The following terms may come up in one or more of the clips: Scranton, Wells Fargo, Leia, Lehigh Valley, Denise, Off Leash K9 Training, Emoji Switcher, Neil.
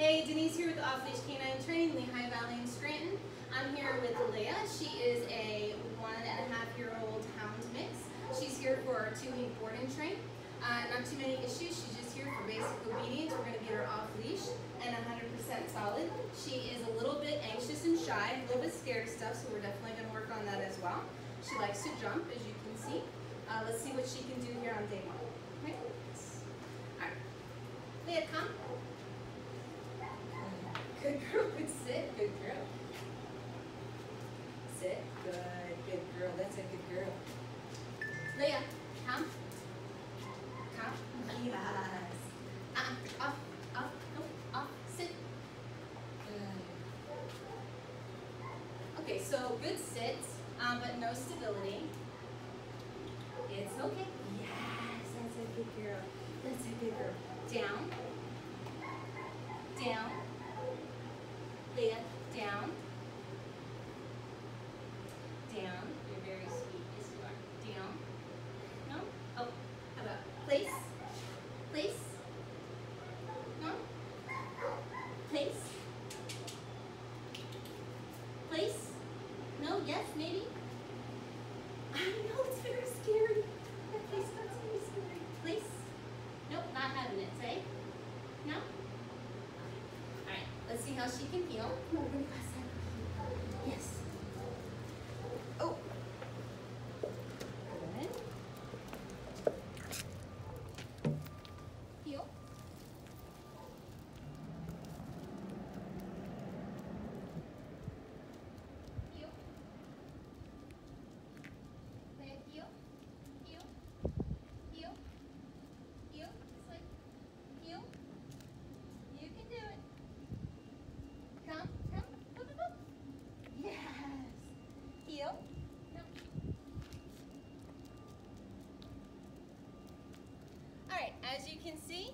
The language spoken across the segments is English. Hey, Denise here with Off Leash K9 Training, Lehigh Valley in Scranton. I'm here with Leia. She is a 1.5-year-old hound mix. She's here for our 2-week board and train. Not too many issues, she's just here for basic obedience. We're going to get her off leash and 100% solid. She is a little bit anxious and shy, a little bit scared of stuff, so we're definitely going to work on that as well. She likes to jump, as you can see. Let's see what she can do here on day 1. Okay. All right. Leia, come. Good girl, good sit, good girl. Sit, good girl, that's a good girl. Leia, come. Come, yes. Off, off, no, off, sit. Good. Okay, so good sit, but no stability. It's okay. Yes, that's a good girl. That's a good girl. Down. Down. Leia, down, down, you're very sweet, yes you are, down, no, oh, how about place, place, no, place, place, no, yes, maybe, I know it's very scary, that place got so scary, place, nope, not having it, say, no. Let's see how she can feel. No, really fast. Yes. Oh. Good. Heel. Heel. Heel. Heel. Heel. Heel. Heel. This way. Heel. You can do it. Come, come, boop, boop, boop. Yes. Heel. No. All right, as you can see,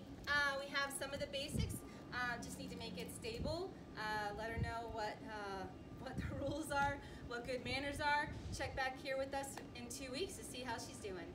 we have some of the basics. Just need to make it stable. Let her know what the rules are, what good manners are. Check back here with us in 2 weeks to see how she's doing.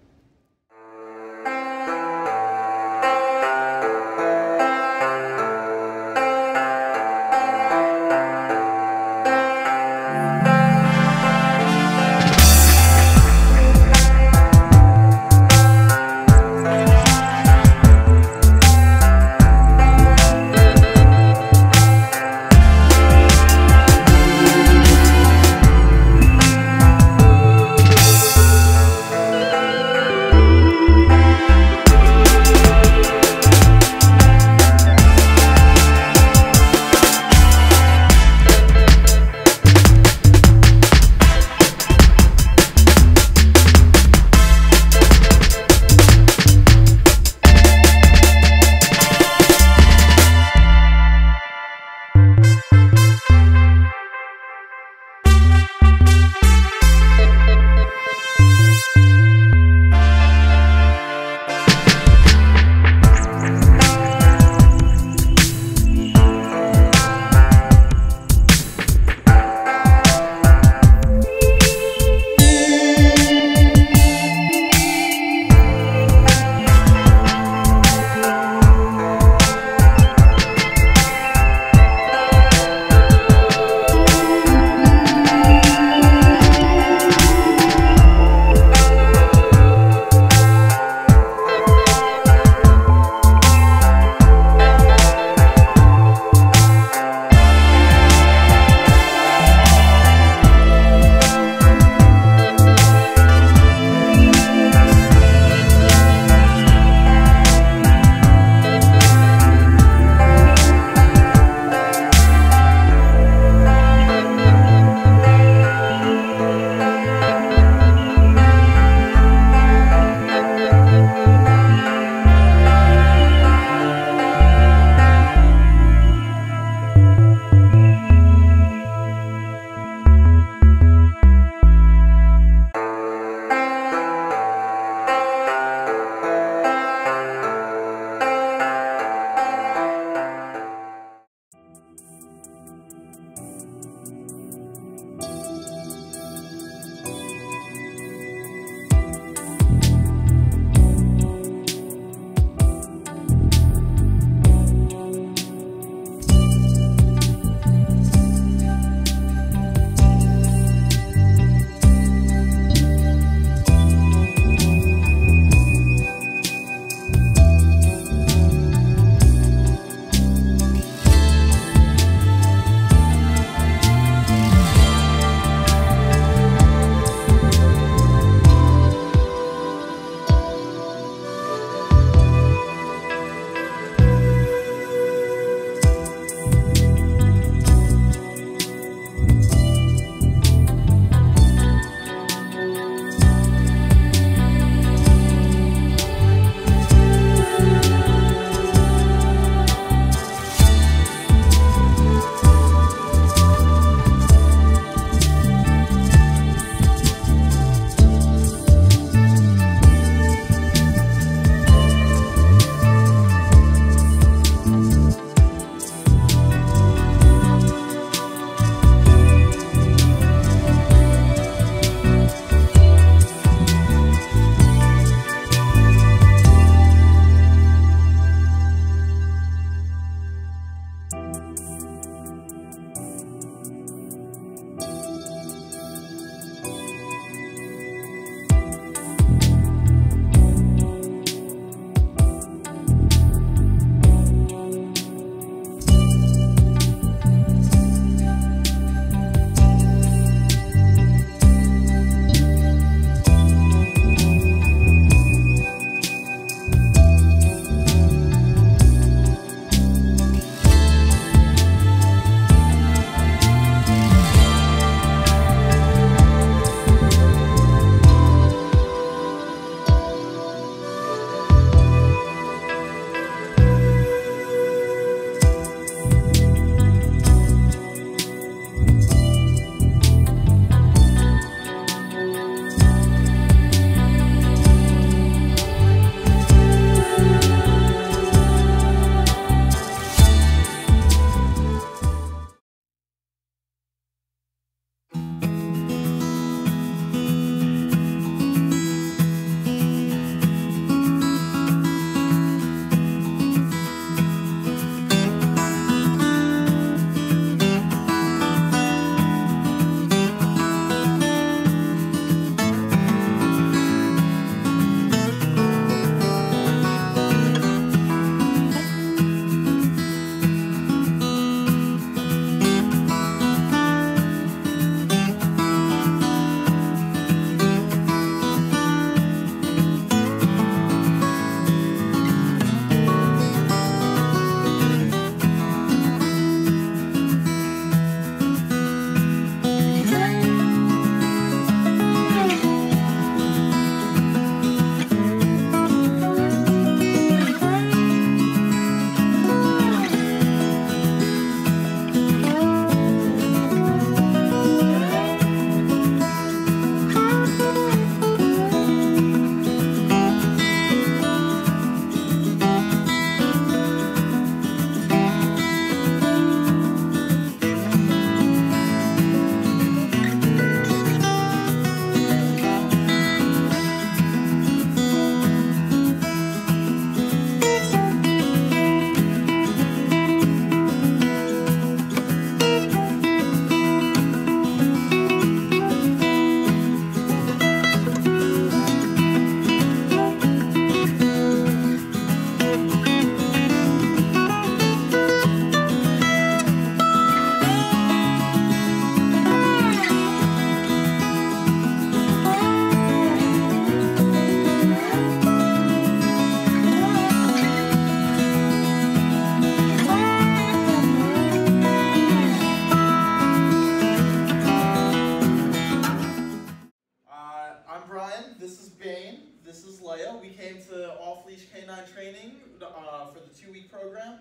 Ryan, this is Bane, this is Leia. We came to Off Leash K9 Training for the 2-week program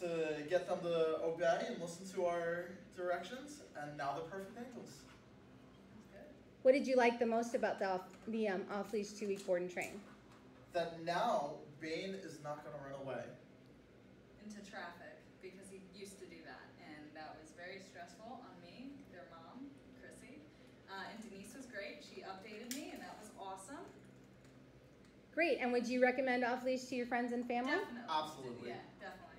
to get them to obey and listen to our directions, and now they're perfect angels. What did you like the most about the Off Leash 2-week board and train? That now Bane is not going to run away into traffic, because he used to do that, and that was very stressful on me, their mom, Chrissy. And Denise was great. She updated me, and that was awesome. Great. And would you recommend Off Leash to your friends and family? Definitely. Absolutely. Yeah, definitely.